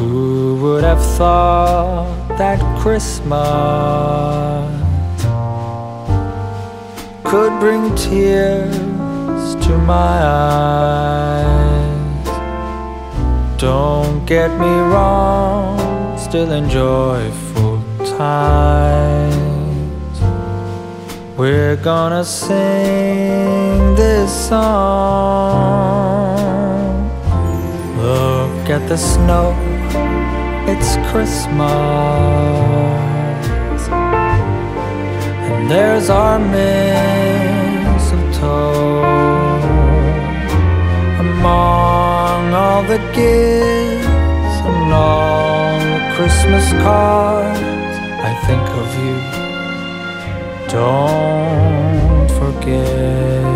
Who would have thought that Christmas could bring tears to my eyes? Don't get me wrong, still enjoy full tides. We're gonna sing this song. Look at the snow, it's Christmas, and there's our mistletoe. Among all the gifts and all the Christmas cards, I think of you, don't forget.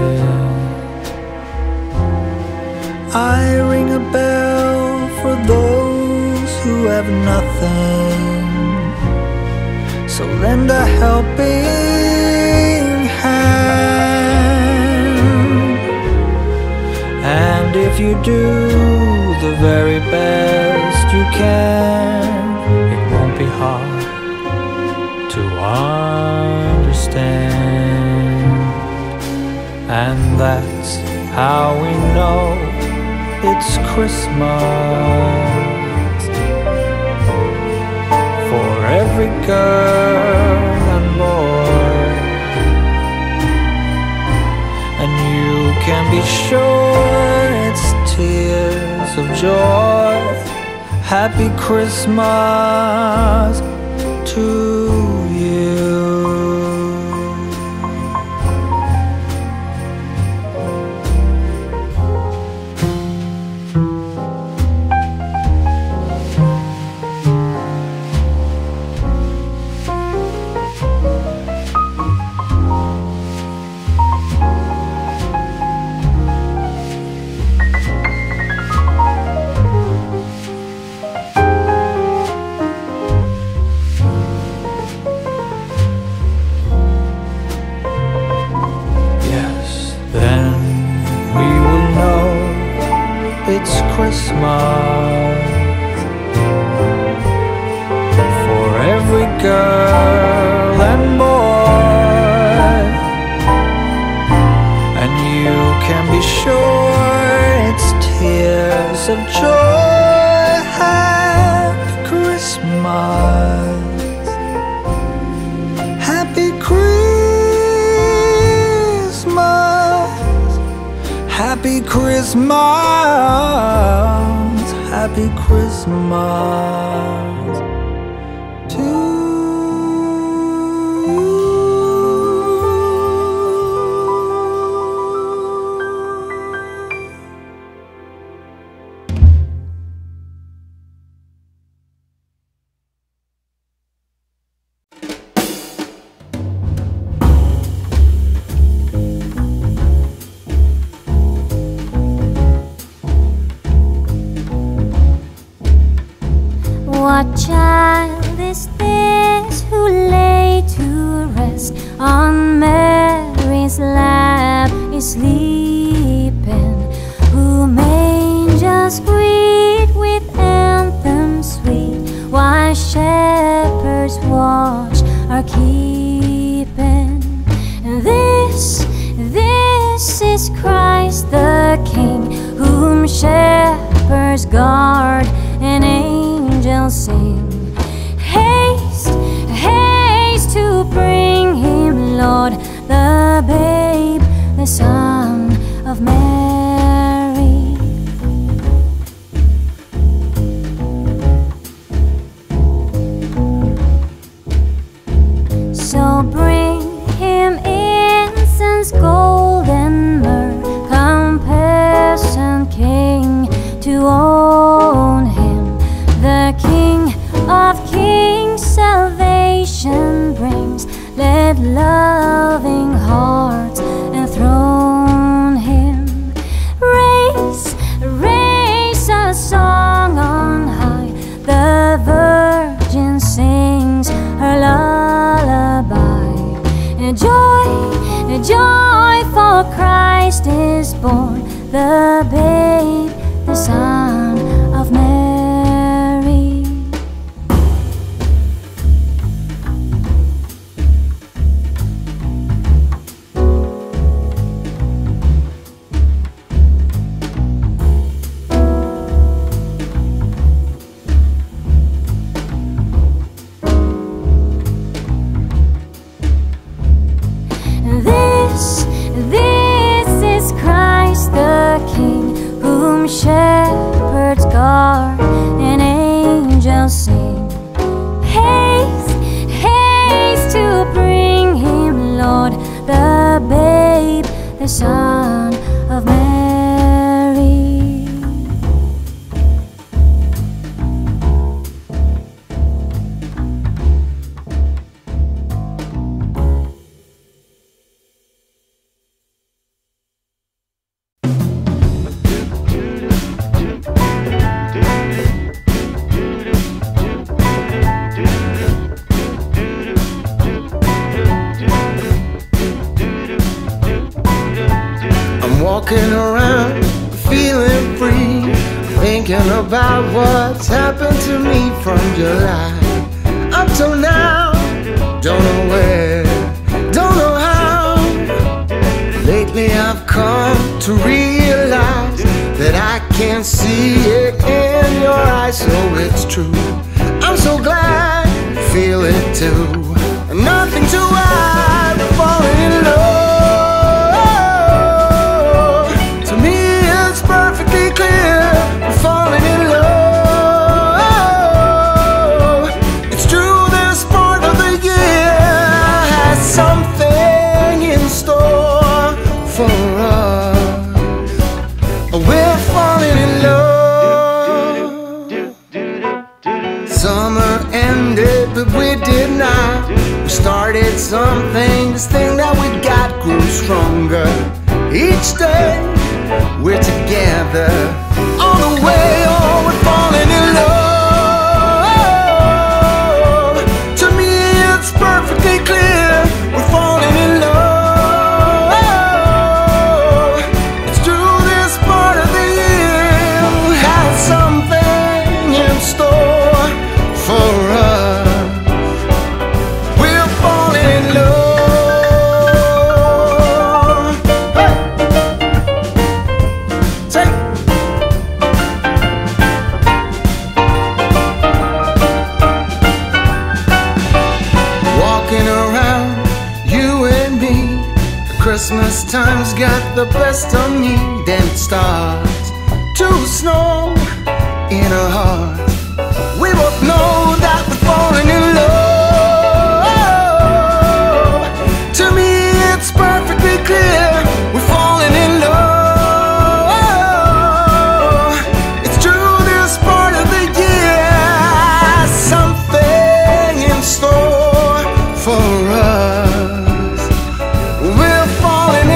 I ring a bell for those who have nothing, so lend a helping hand. And if you do the very best you can, it won't be hard to understand. And that's how we know it's Christmas. Every girl and boy, and you can be sure it's tears of joy. Happy Christmas to you. It's Christmas for every girl and boy, and you can be sure it's tears of joy. Happy Christmas, happy Christmas, happy Christmas, happy Christmas. What child is this who lay to rest on Mary's lap is sleeping? Whom angels greet with anthems sweet, while shepherds watch are keeping. This is Christ the King, whom shepherds guard and angels sing. Haste, haste to bring him, Lord, the babe, the Son of Mary. So bring him incense, gold and myrrh, come peasant king to own him. The King of Kings salvation brings, let loving hearts enthrone him. Raise, raise a song on high, the Virgin sings her lullaby. Joy, joy, for Christ is born, the babe, the Son of Mary. sing. Haste, haste to bring him, Lord, the babe, the Son of Mary. Walking around, feeling free, thinking about what's happened to me from July up till now. Don't know where, don't know how. Lately I've come to realize that I can't see it in your eyes, so it's true. I'm so glad you feel it too. Nothing to hide, falling in love. Started something, this thing that we got grew stronger. Each day, we're together, all the way, oh, we're falling in love. To me, it's perfectly clear, we're falling in love. It's through this part of the year, we have something in store for us. Christmas time's got the best of me, then it starts to snow in our heart. We both know that we're falling in love. To me, it's perfectly clear, we're falling in love. It's true, this part of the year has something in store for us. Falling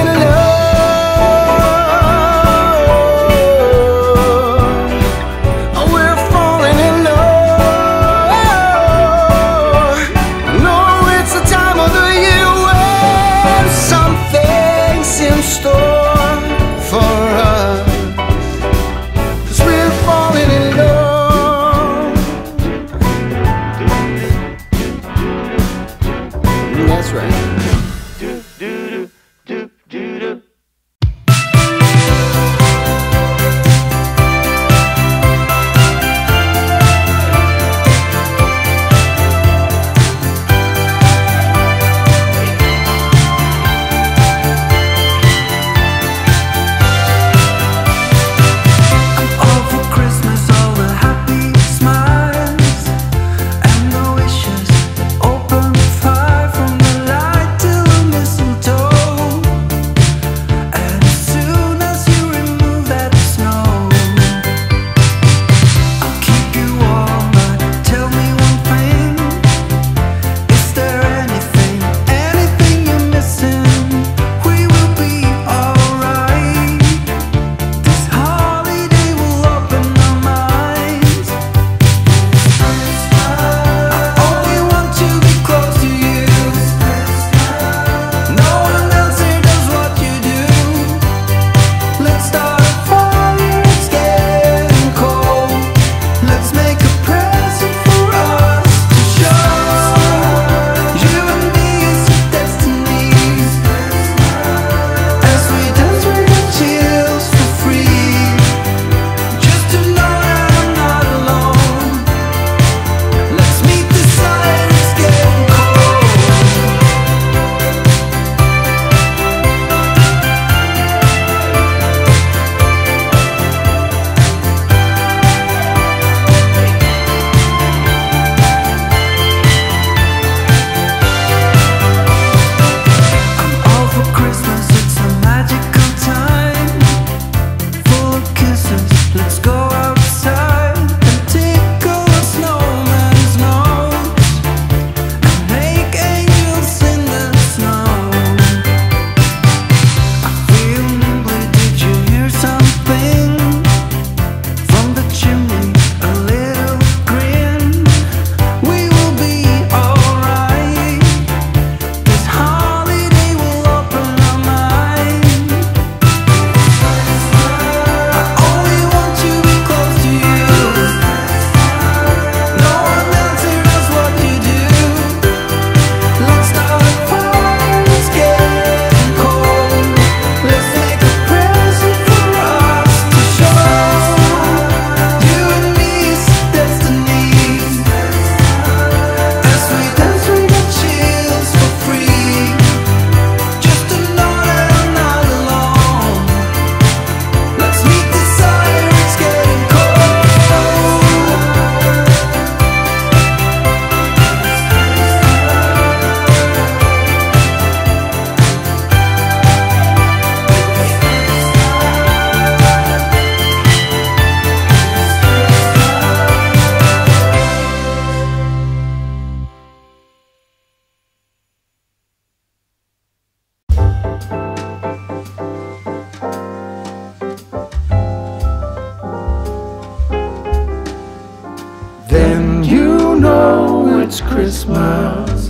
then you know it's Christmas.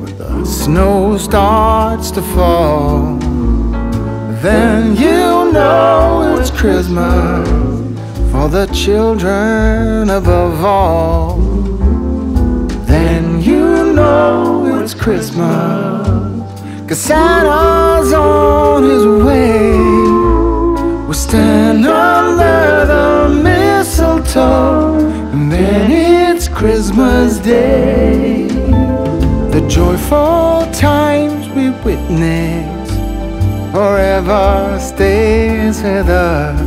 When the snow starts to fall, then you know it's Christmas. For the children above all, then you know it's Christmas. 'Cause Santa's on his way. We'll stand under the mistletoe, and then it's Christmas Day. The joyful times we witness forever stays with us.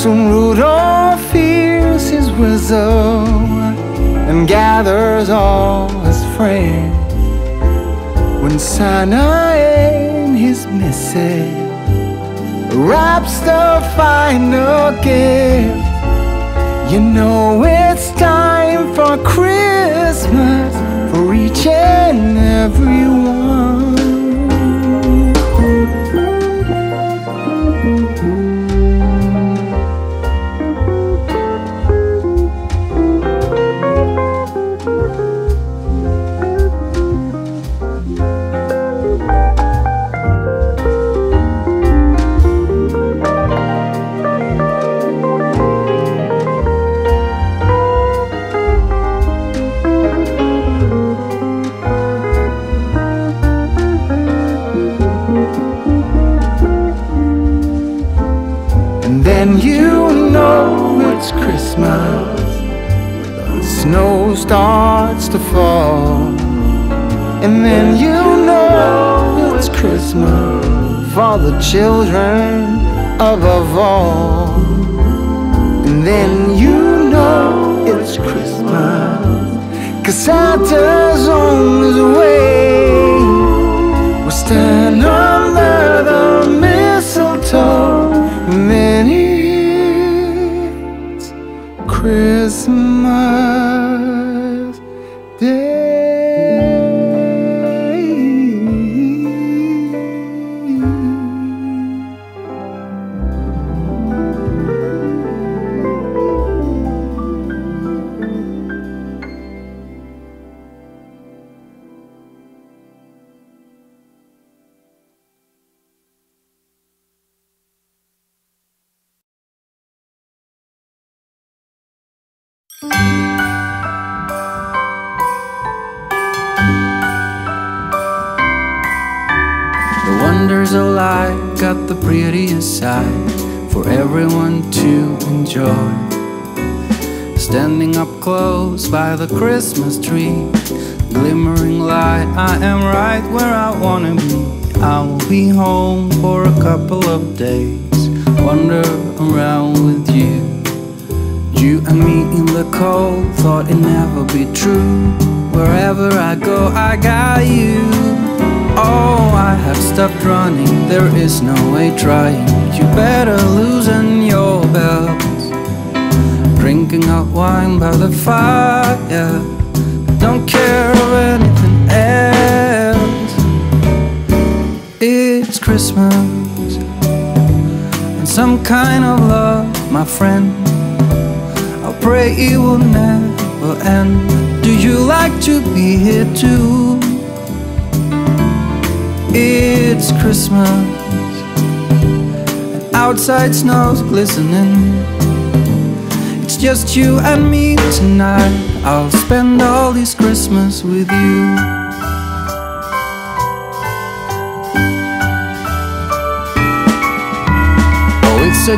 Soon Rudolph hears his whistle and gathers all his friends. When Santa and his missus wraps the final gift, you know it's time for Christmas for each and every one. Then you know it's Christmas when the snow starts to fall. And then you know it's Christmas for the children above all. And then you know it's Christmas 'cause Santa's on his way. We'll stand under the mistletoe, and then it's Christmas Day. The wonders of life got the prettiest sight for everyone to enjoy. Standing up close by the Christmas tree, glimmering light, I am right where I wanna be. I will be home for a couple of days, wander around with you. You and me in the cold, thought it'd never be true. Wherever I go, I got you. Oh, I have stopped running, there is no way trying. You better loosen your belt. Drinking hot wine by the fire, don't care of anything else. It's Christmas and some kind of love, my friend. Pray it will never end. Do you like to be here too? It's Christmas and outside snow's glistening. It's just you and me tonight. I'll spend all this Christmas with you.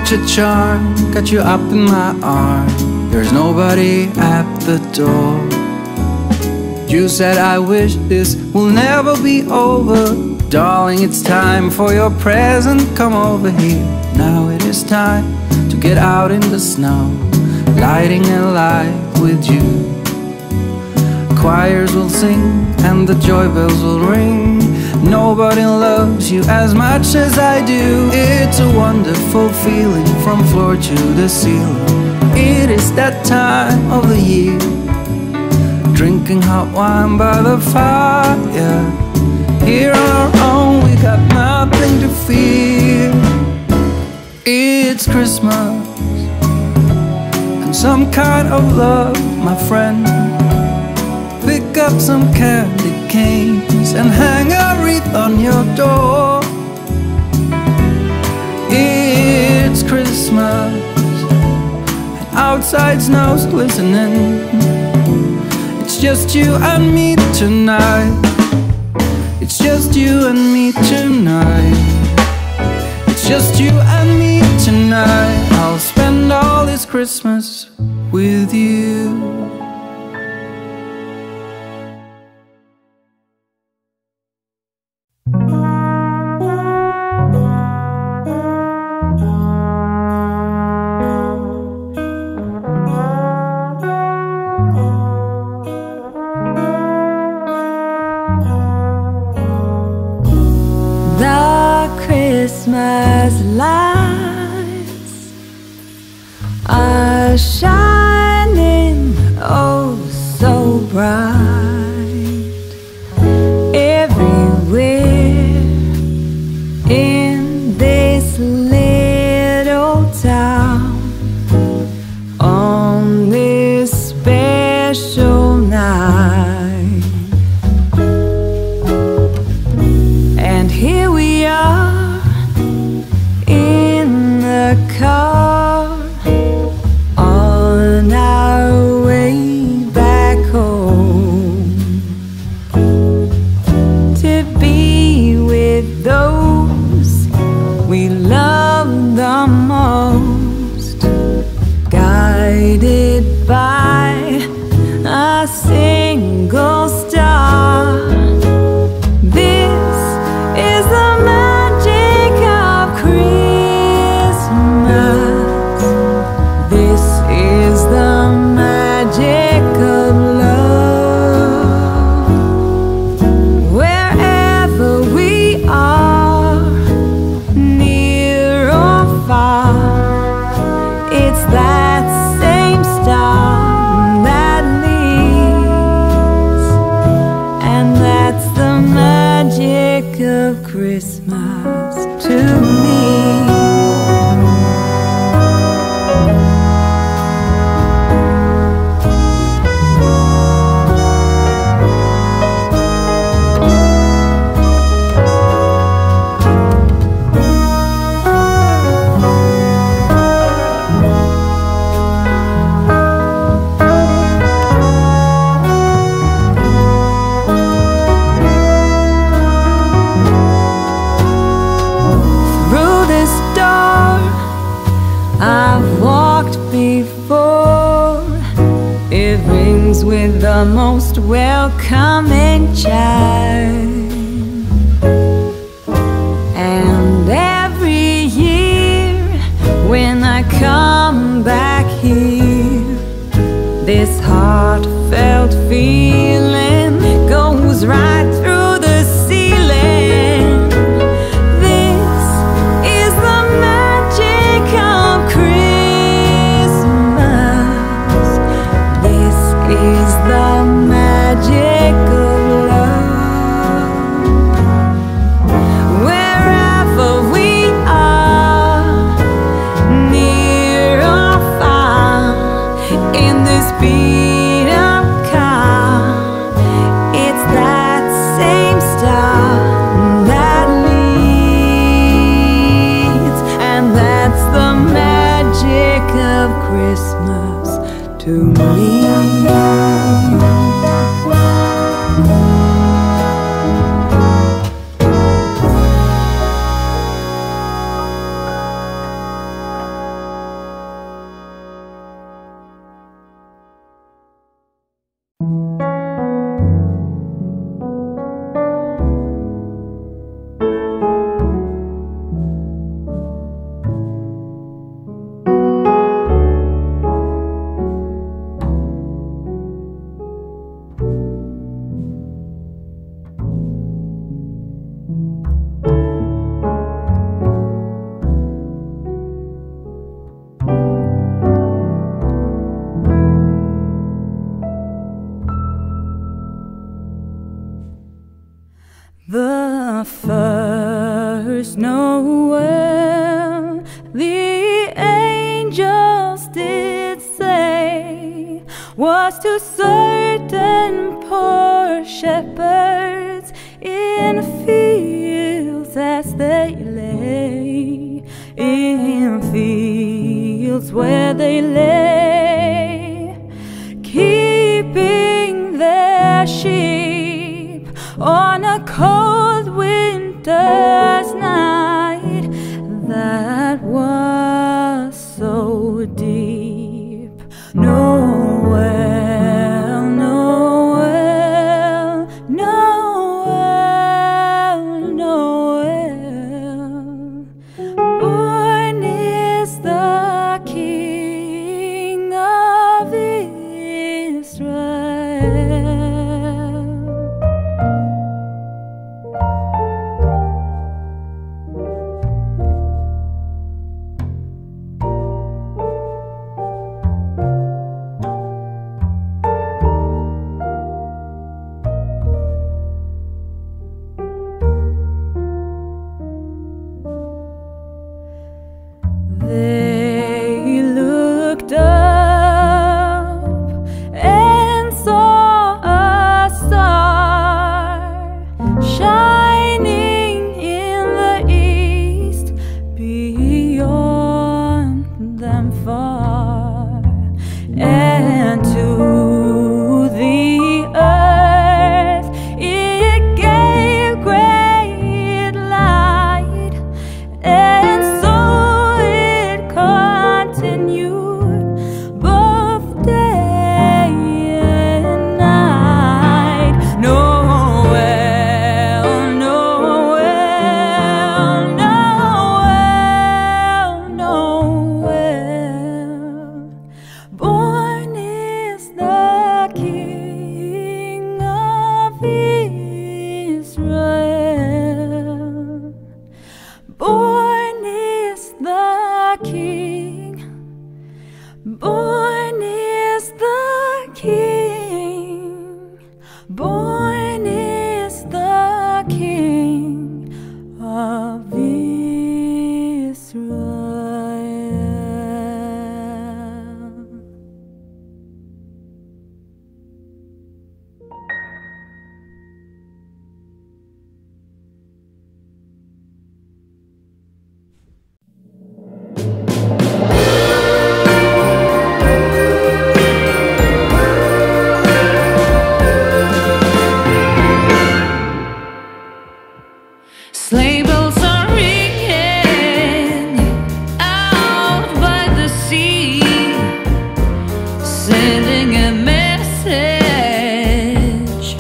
Such a charm, got you up in my arm. There's nobody at the door. You said I wish this will never be over. Darling, it's time for your present, come over here. Now it is time to get out in the snow, lighting a light with you. Choirs will sing and the joy bells will ring. Nobody loves you as much as I do. It's a wonderful feeling from floor to the ceiling. It is that time of the year, drinking hot wine by the fire. Here on our own, we got nothing to fear. It's Christmas and some kind of love, my friend. Pick up some candy canes and hang a wreath on your door. It's Christmas and outside snow's glistening. It's just you and me tonight. It's just you and me tonight. It's just you and me tonight. I'll spend all this Christmas with you. Christmas lights are shining, oh so bright, everywhere in this little town, on this special night. And here we are car, on our way back home, to be with those we love the most, guided by a single star. This is the magic of Christmas. Of Christmas to me. I've walked before, it rings with the most welcoming chime, and every year when I come back here, this heartfelt feeling goes right through. Christmas to me. The first Noel, the angels did say, was to certain poor shepherds in fields as they lay, in fields where they lay, keeping their sheep on a cold winter's night that was so deep. They looked up and saw a star shining in the east, beyond them far, and to the earth it gave great light, and so born is the King, born is the King, born is the King of Israel. Sleigh bells are ringing out by the sea, sending a message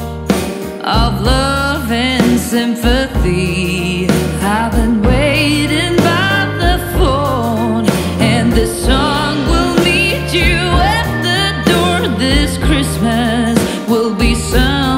of love and sympathy. I've been waiting by the phone, and this song will meet you at the door. This Christmas will be something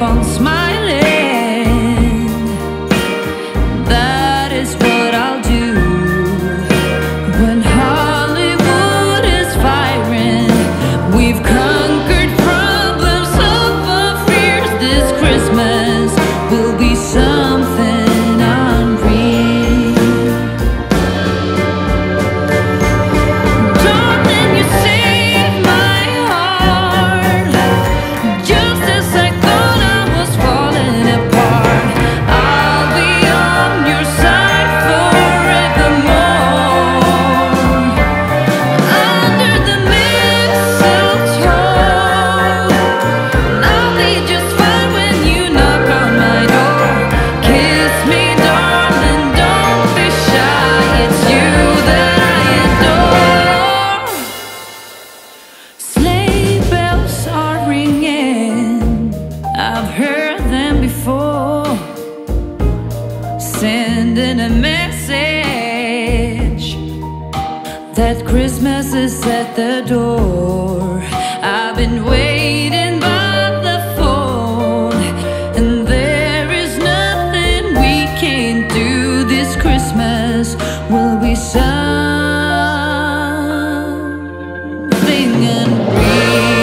on smiling. That is what I'll do when Hollywood is firing. We've conquered problems, hope of fears. This Christmas will be something. that Christmas is at the door. I've been waiting by the phone, and there is nothing we can do this Christmas. Will we something unreal?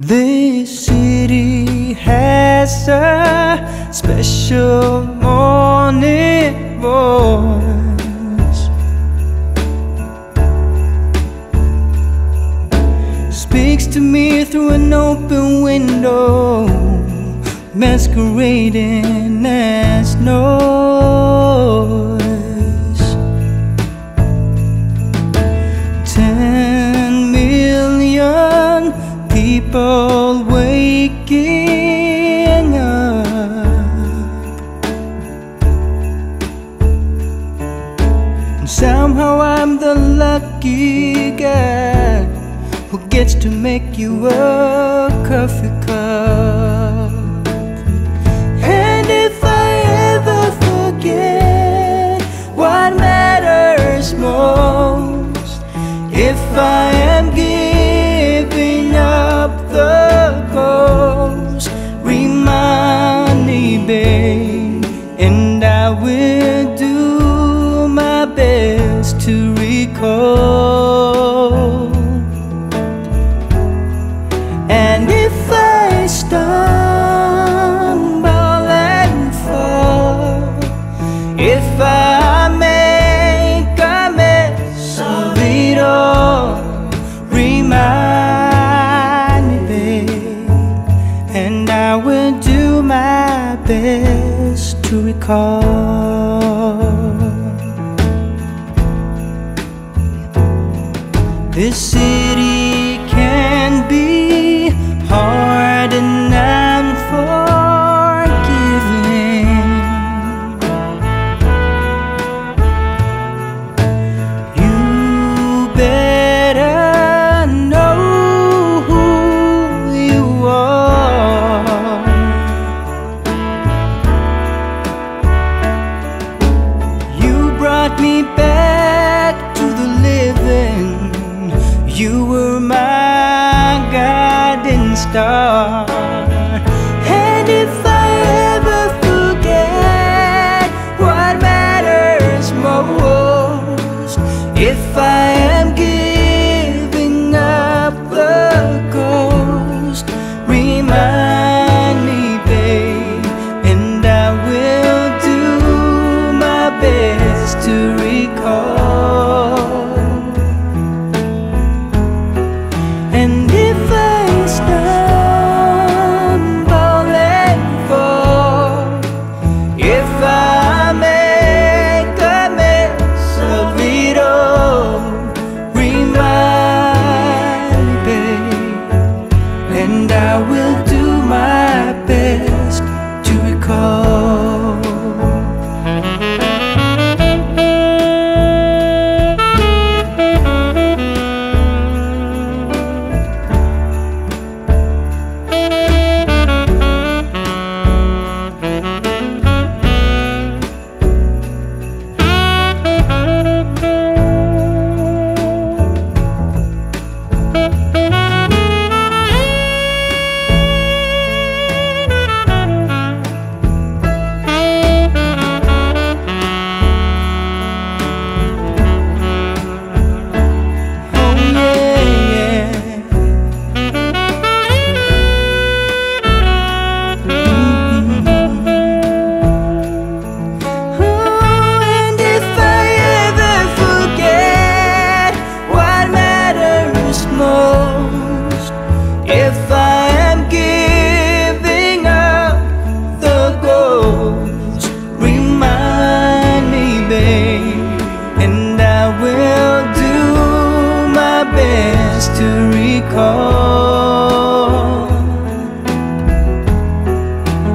This city has a special morning voice, speaks to me through an open window, masquerading as noise. 10 million people waking up, and somehow I'm the lucky guy who gets to make you a coffee cup. And if I ever forget what matters most, if I am giving up the ghost, remind me, babe, and I will do my best to recall. And if I stumble and fall, if I make a mess of it all, remind me, babe, and I will do my best to recall. This city can be hard and unforgiving. You better know who you are. You brought me back to the living. You were my guide star. And if I ever forget what matters most, if I am giving up the ghost, remind me, babe, and I will do my best to recall. And if I start to recall.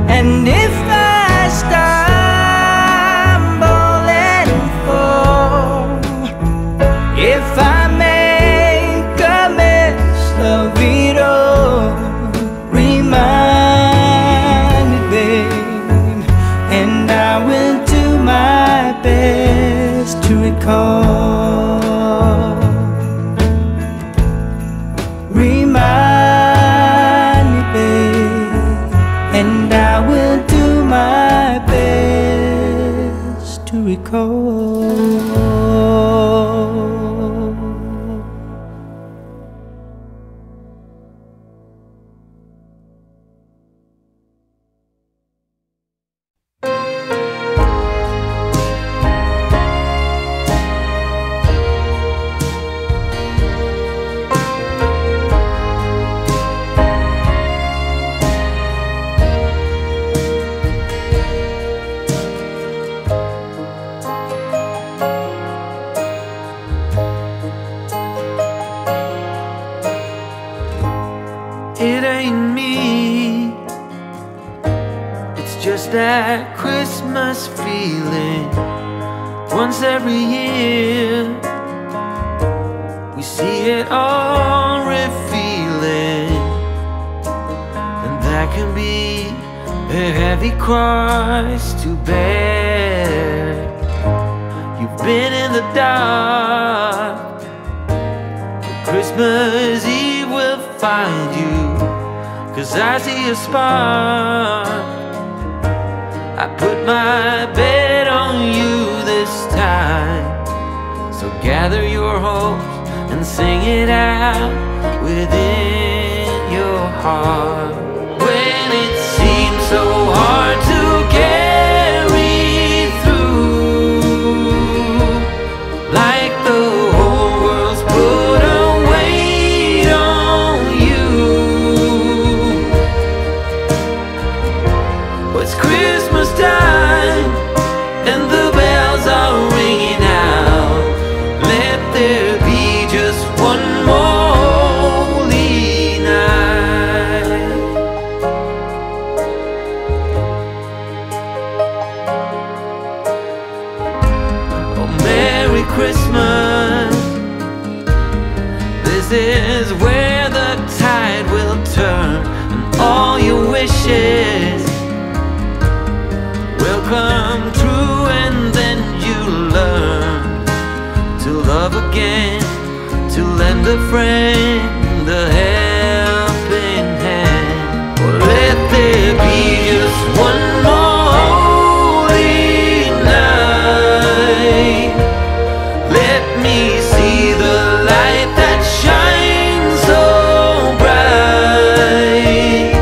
And if I stumble and fall, if I make a mess of it all, remind me, babe, and I will do my best to recall. that Christmas feeling. Once every year we see it all revealing, and that can be a heavy cross to bear. You've been in the dark, but Christmas Eve will find you, 'cause I see a spark. I put my bet on you this time, so gather your hopes and sing it out within your heart. When it seems so hard to carry through, like the whole world's put a weight on you, what's Christmas time and the bells are ringing out? Let there be just one more holy night. Oh, Merry Christmas. This is where the tide will turn, and all your wishes come true, and then you learn to love again, to lend a friend a helping hand. Or let there be just one more holy night. Let me see the light that shines so bright.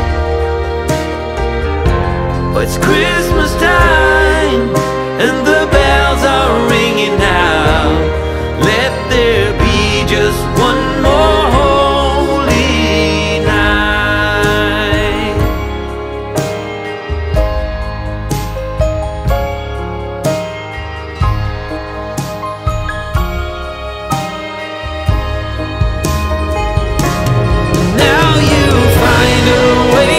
It's Christmas time, and the bells are ringing out. Let there be just one more holy night. Now you find a way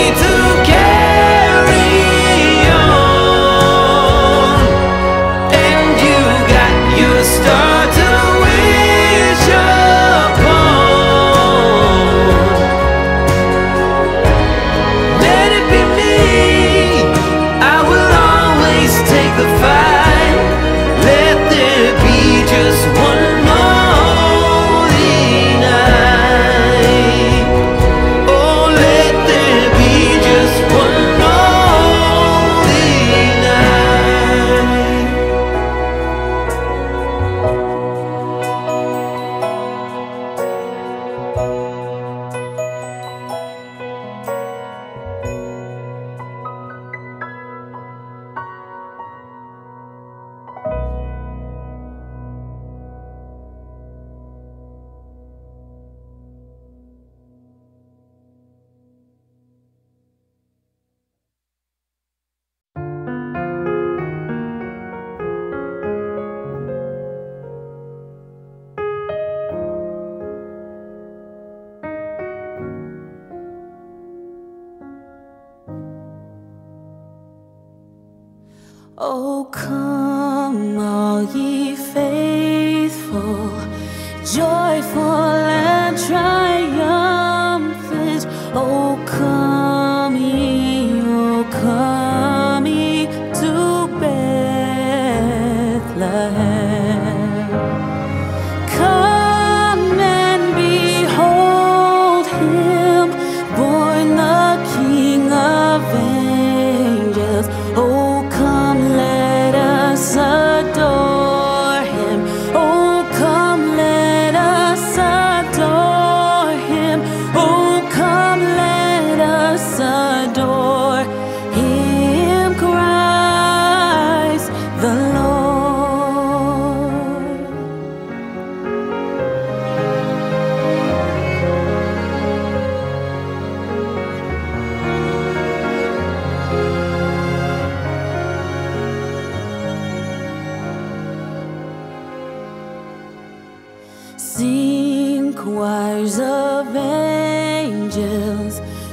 to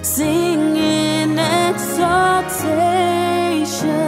singing exaltation.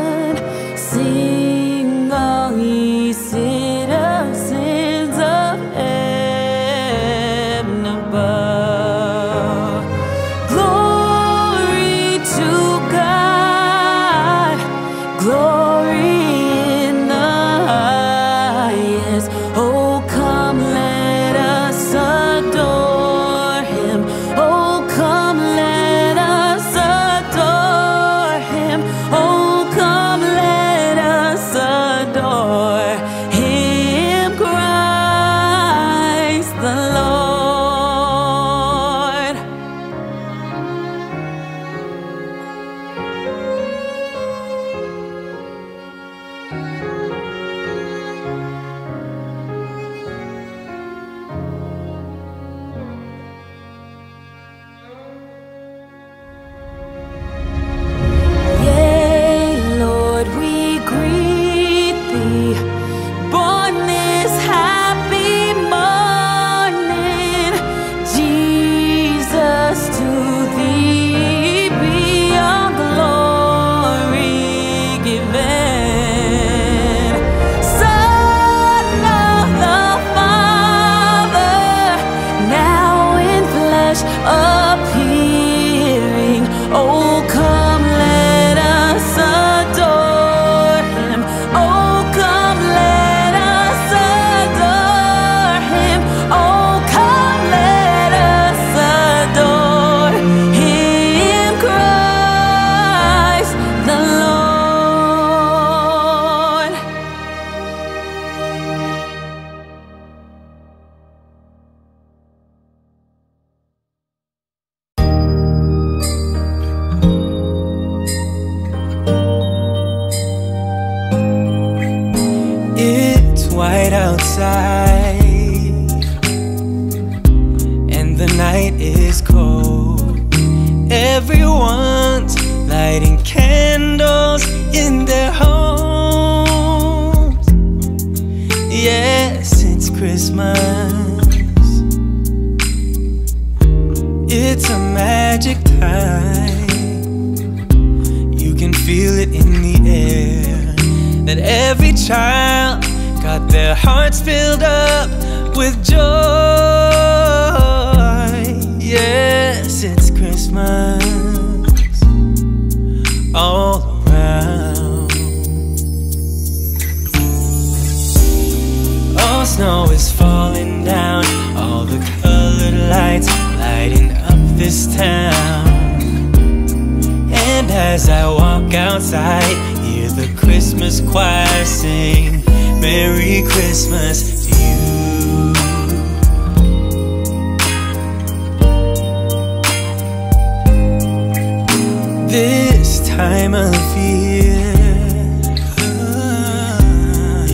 night is cold. Everyone's lighting candles in their homes. Yes, it's Christmas. It's a magic time. You can feel it in the air, that every child got their hearts filled up with joy. Yes, it's Christmas all around. All snow is falling down, all the colored lights lighting up this town. And as I walk outside, hear the Christmas choir sing Merry Christmas to you. This time of year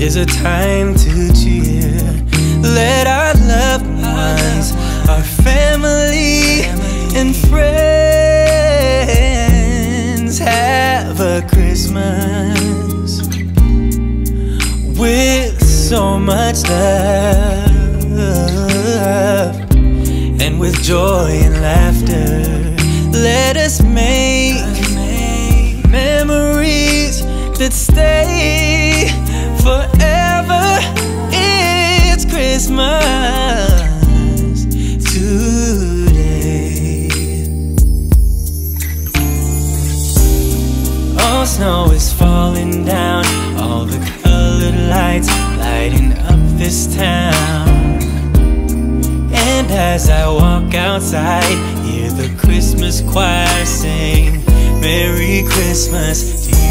is a time to cheer. Let our loved ones, our family and friends have a Christmas with so much love and with joy and laughter. Let us make memories that stay forever. It's Christmas today. All snow is falling down, all the colored lights lighting up this town. And as I walk outside, hear the Christmas choir sing Merry Christmas to you.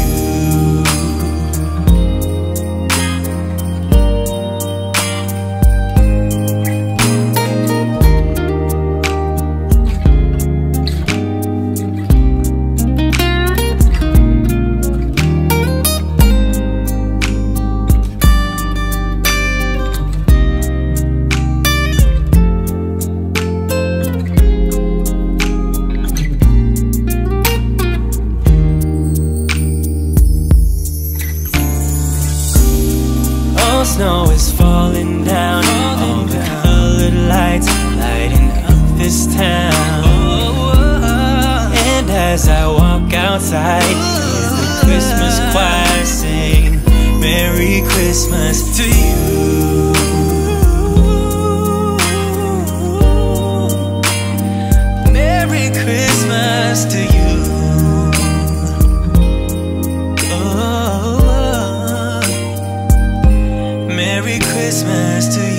Snow is falling down, all the colored lights lighting up this town. And as I walk outside, hear the Christmas choir sing Merry Christmas to you. Merry Christmas to you. Merry Christmas to you.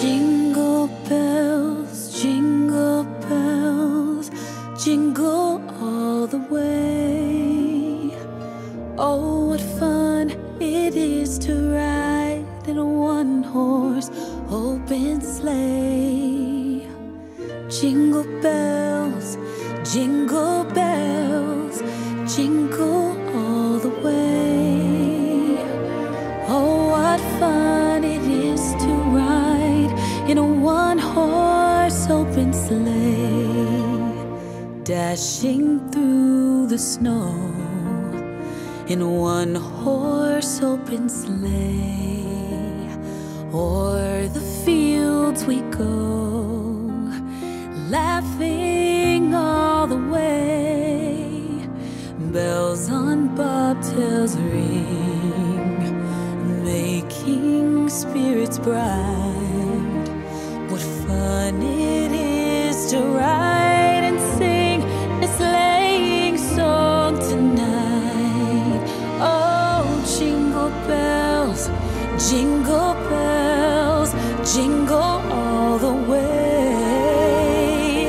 Jingle bells, jingle bells, jingle all the way. Oh, what fun it is to ride in a one-horse open sleigh. Jingle bells, jingle bells, jingle all the way. Oh, what fun it is to ride in a one-horse open sleigh, dashing through the snow in a one-horse open sleigh. O'er the fields we go, laughing all the way. Bells on bobtails ring, making spirits bright. What fun it is to ride and sing a sleighing song tonight. Oh, jingle bells, jingle bells, jingle all the way.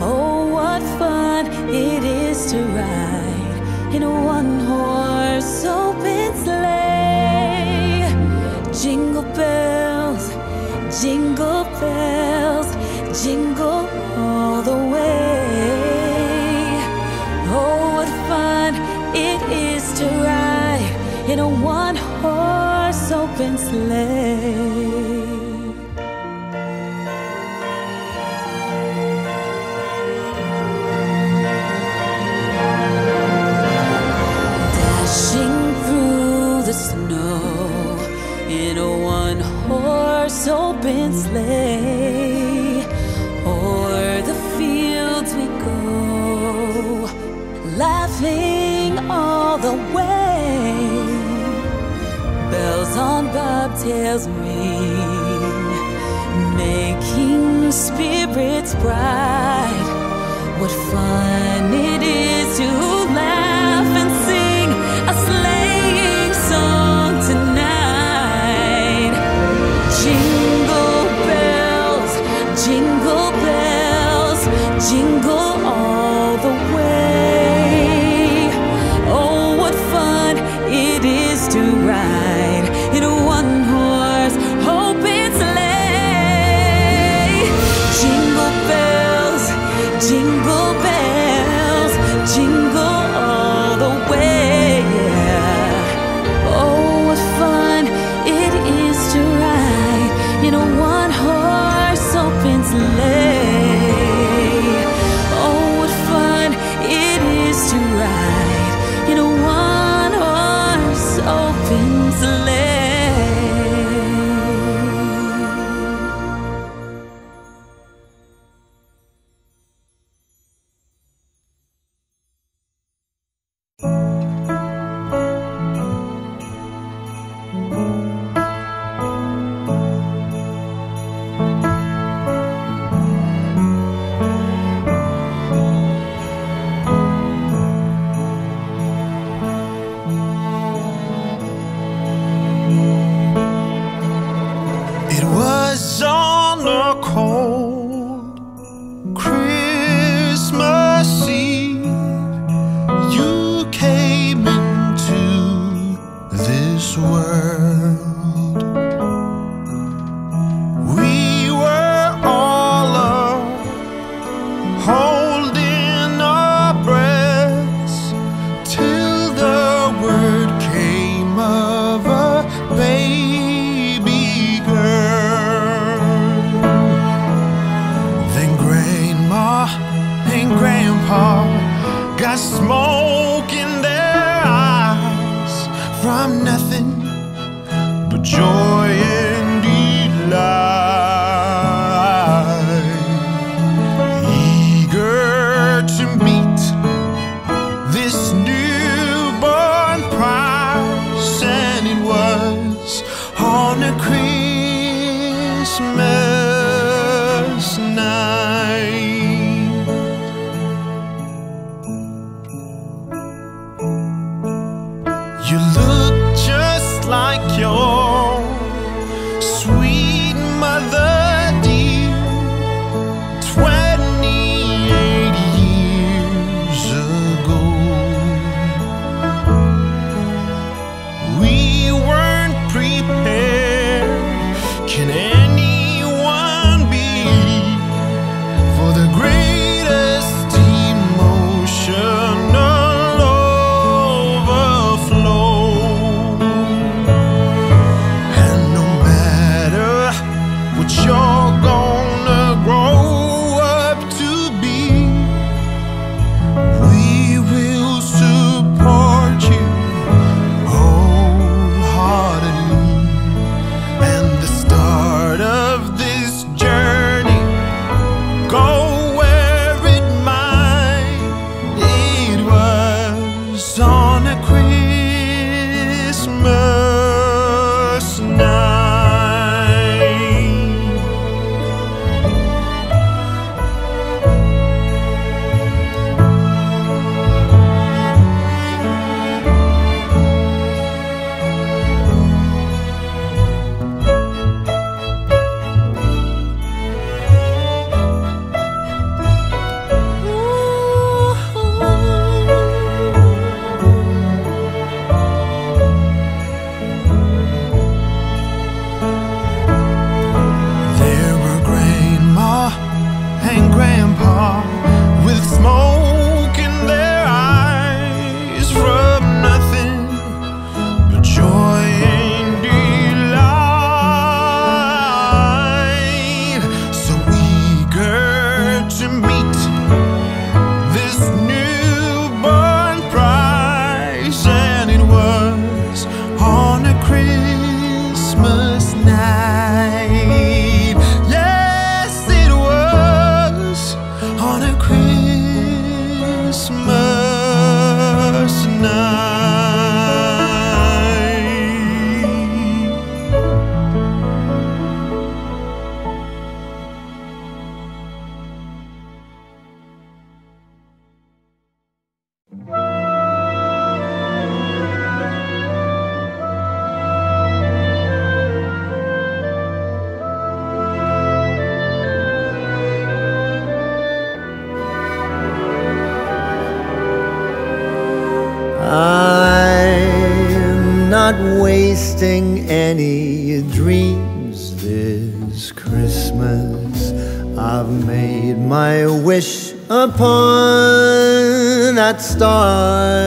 Oh, what fun it is to ride in a one-horse open sleigh. Jingle bells, jingle bells, jingle all the way. You look just like your I've made my wish upon that star,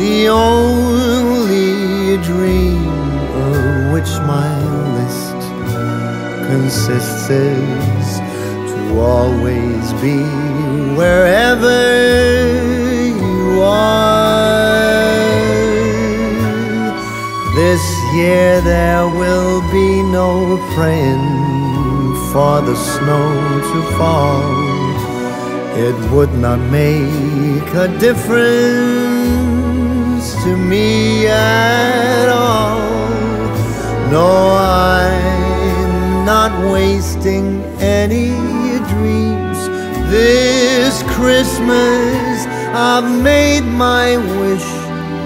the only dream of which my list consists is to always be wherever you are. This year there will be no praying for the snow to fall. It would not make a difference to me at all. No, I'm not wasting any dreams. This Christmas I've made my wish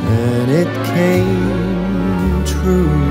and it came true.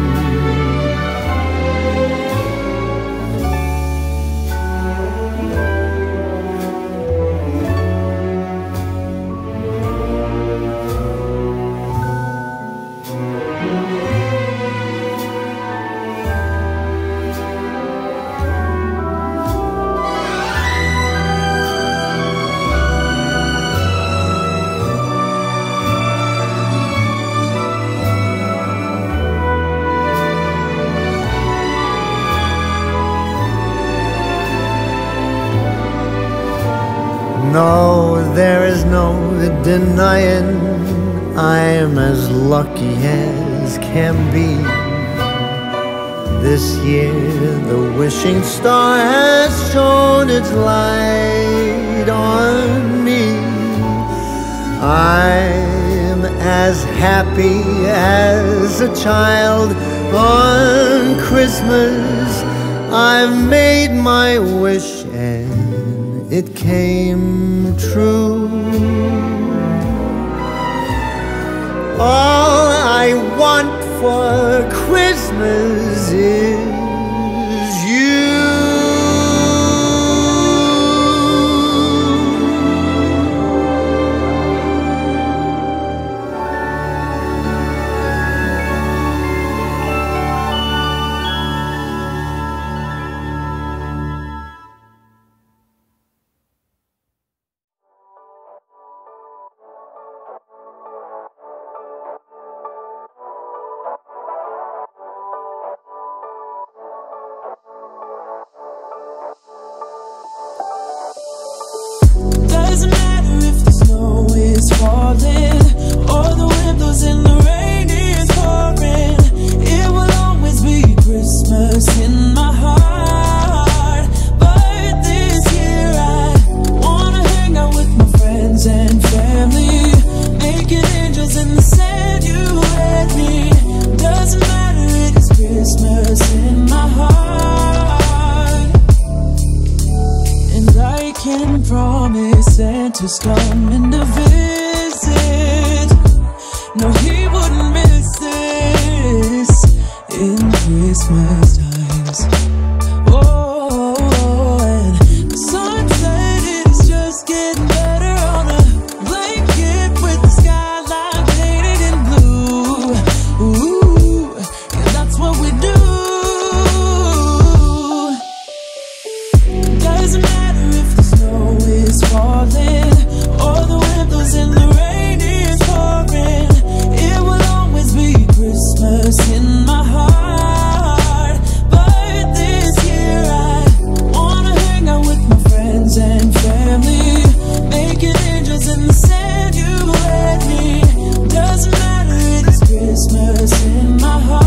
No, there is no denying I'm as lucky as can be. This year the wishing star has shone its light on me. I'm as happy as a child on Christmas. I've made my wish and it came true. All I want for Christmas is you. Doesn't matter if the snow is falling or the wind blows and the rain is pouring, it will always be Christmas in my heart. But this year I wanna hang out with my friends and family, making angels in the sand, you and me. Doesn't matter, it is Christmas in my heart. And I can promise Santa's coming to visit. No, he wouldn't miss this in Christmas times. Oh, and the sunset is just getting better on a blanket with the skyline painted in blue. Ooh, yeah, that's what we do. Doesn't matter if the snow is falling, in my heart. But this year I wanna hang out with my friends and family, making angels in the sand, you and me. Doesn't matter, it is Christmas in my heart.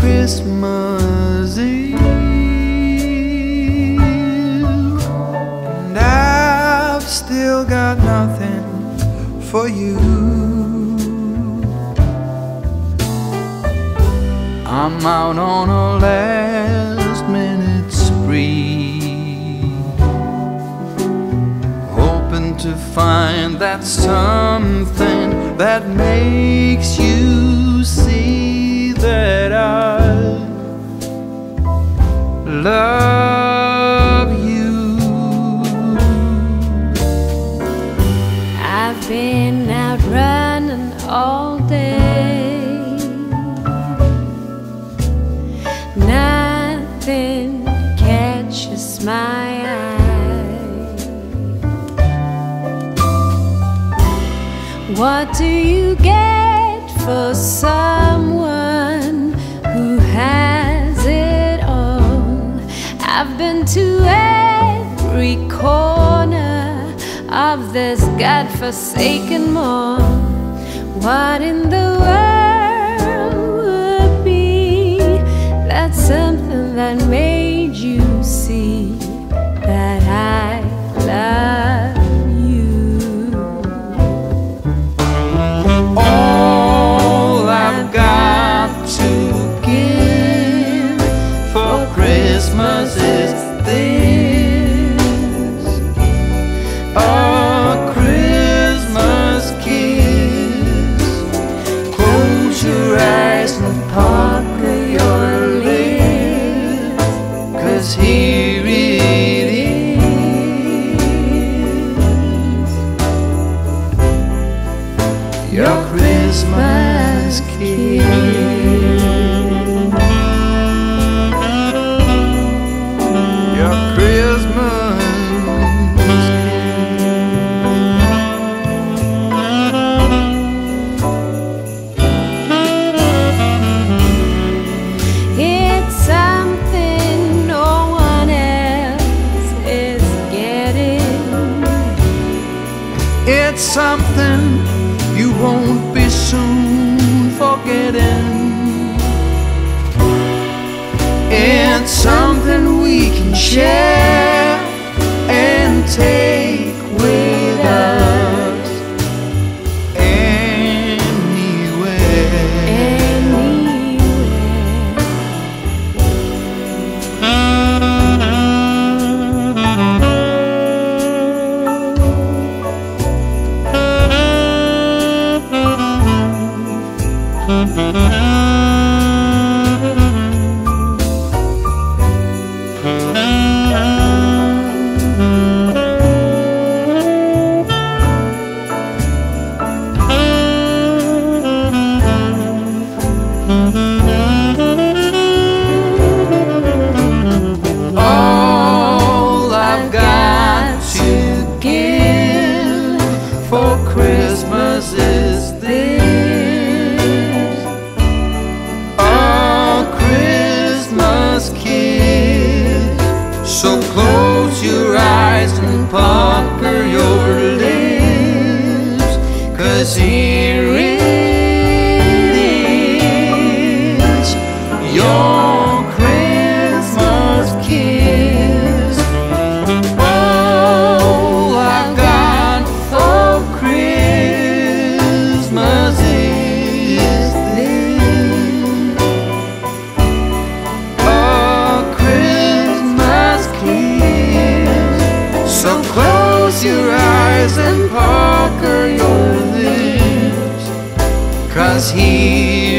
Christmas Eve, and I've still got nothing for you. I'm out on a last minute spree, hoping to find that something that makes you see that I love you. I've been out running all day, nothing catches my eye. What do you get for someone who has it all? I've been to every corner of this godforsaken mall. What in the world would be that something that made you see that I love you? All I've got to give for Christmas is this: a Christmas kiss. Close your eyes and pucker your lips, 'cause here it is, your Christmas kiss. It's something you won't be soon forgetting. It's something we can share and take with us anywhere. All I've got to give for Christmas is this: so close your eyes and pucker your lips, 'cause here it is, your Christmas kiss. All I've got for Christmas is this: a Christmas kiss. So close your eyes and pucker your lips, 'cause he